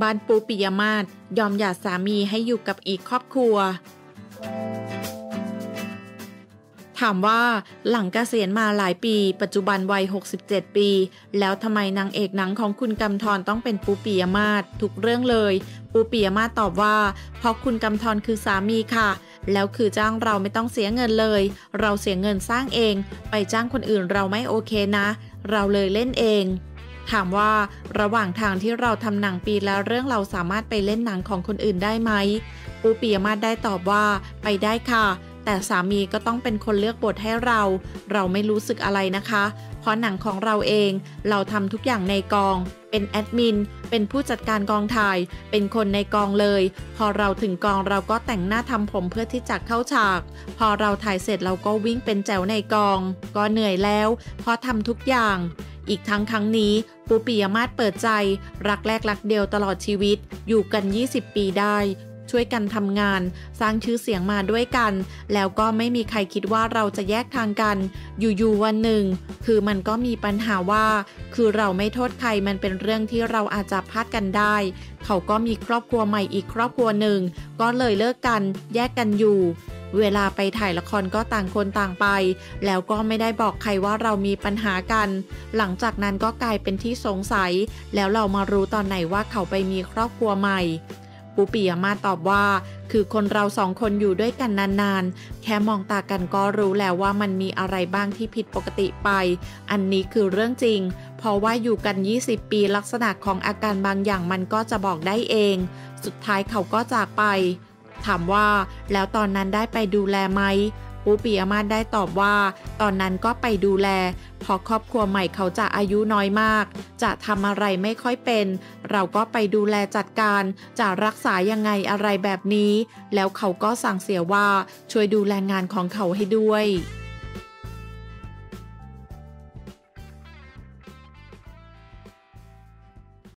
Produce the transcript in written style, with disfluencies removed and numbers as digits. บ้านปูปิยมาศยอมหย่าสามีให้อยู่กับอีกครอบครัวถามว่าหลังเกษียณมาหลายปีปัจจุบันวัย67ปีแล้วทำไมนางเอกหนังของคุณกำธรต้องเป็นปูปิยมาศทุกเรื่องเลยปูปิยมาศตอบว่าเพราะคุณกำธรคือสามีค่ะแล้วคือจ้างเราไม่ต้องเสียเงินเลยเราเสียเงินสร้างเองไปจ้างคนอื่นเราไม่โอเคนะเราเลยเล่นเองถามว่าระหว่างทางที่เราทำหนังปีแล้วเรื่องเราสามารถไปเล่นหนังของคนอื่นได้ไหมปูปิยมาศได้ตอบว่าไปได้ค่ะแต่สามีก็ต้องเป็นคนเลือกบทให้เราไม่รู้สึกอะไรนะคะเพราะหนังของเราเองเราทำทุกอย่างในกองเป็นแอดมินเป็นผู้จัดการกองถ่ายเป็นคนในกองเลยพอเราถึงกองเราก็แต่งหน้าทำผมเพื่อที่จะเข้าฉากพอเราถ่ายเสร็จเราก็วิ่งเป็นแจ๋วในกองก็เหนื่อยแล้วเพราะทำทุกอย่างอีกทั้งครั้งนี้ปูปิยมาศเปิดใจรักแรกรักเดียวตลอดชีวิตอยู่กัน20ปีได้ช่วยกันทำงานสร้างชื่อเสียงมาด้วยกันแล้วก็ไม่มีใครคิดว่าเราจะแยกทางกันอยู่ๆวันหนึ่งคือมันก็มีปัญหาว่าคือเราไม่โทษใครมันเป็นเรื่องที่เราอาจจะพลาดกันได้เขาก็มีครอบครัวใหม่อีกครอบครัวหนึ่งก็เลยเลิกกันแยกกันอยู่เวลาไปถ่ายละครก็ต่างคนต่างไปแล้วก็ไม่ได้บอกใครว่าเรามีปัญหากันหลังจากนั้นก็กลายเป็นที่สงสัยแล้วเรามารู้ตอนไหนว่าเขาไปมีครอบครัวใหม่ปูปิยมาศตอบว่าคือคนเราสองคนอยู่ด้วยกันนานๆแค่มองตากันก็รู้แล้วว่ามันมีอะไรบ้างที่ผิดปกติไปอันนี้คือเรื่องจริงเพราะว่าอยู่กัน20ปีลักษณะของอาการบางอย่างมันก็จะบอกได้เองสุดท้ายเขาก็จากไปถามว่าแล้วตอนนั้นได้ไปดูแลไหมปูปิยมาศได้ตอบว่าตอนนั้นก็ไปดูแลพอครอบครัวใหม่เขาจะอายุน้อยมากจะทำอะไรไม่ค่อยเป็นเราก็ไปดูแลจัดการจะรักษายังไงอะไรแบบนี้แล้วเขาก็สั่งเสียว่าช่วยดูแลงานของเขาให้ด้วย